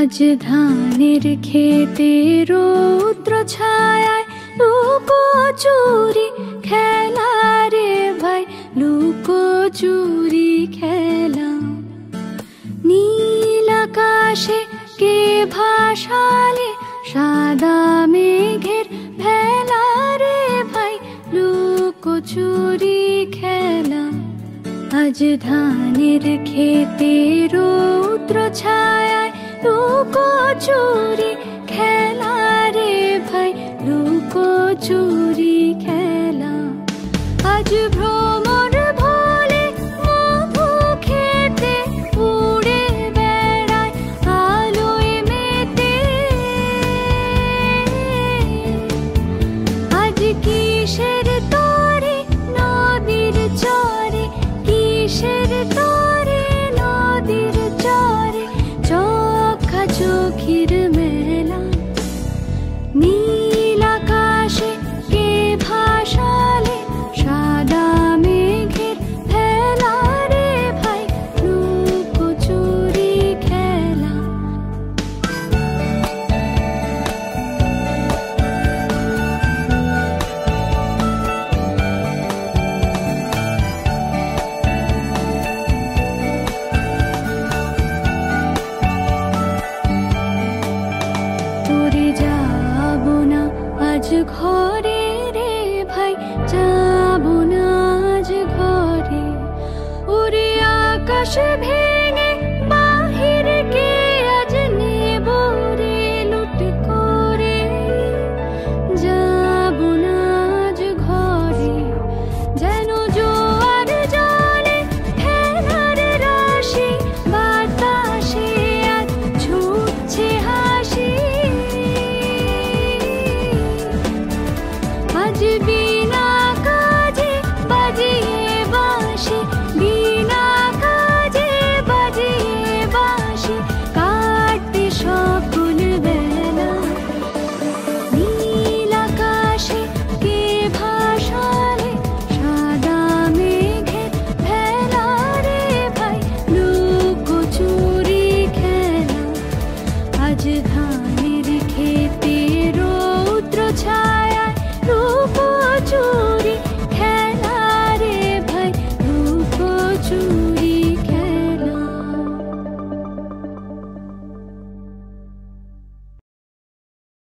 आज धानेर खेते রৌদ্র ছায়ায় লুকোচুরি খেলা রে ভাই, লুকোচুরি খেলা। নীল আকাশে কে ভাসালে সাদা মেঘের ভেলা রে ভাই, লুকোচুরি খেলা। আজ ধানের খেতে রৌদ্র ছায়ায় লুকোচুরি খেলা রে ভাই, লুকোচুরি খেলা। আজ ভ্রমর ভোলে মধু খেতে উড়ে বেড়ায় আলোয় মেতে। আজ কিসের তরে নদীর চরে, কিসের তরে নদীর চরে চোখের মেলা। নীল আকাশে কে ভাসালে সাদা মেঘের ভেলা রে ভাই, লুকোচুরি খেলা। তোরে যাবো না আজ ঘরে রে ভাই, যাবো না আজ ঘরে। ওরে আকাশ ভেঙে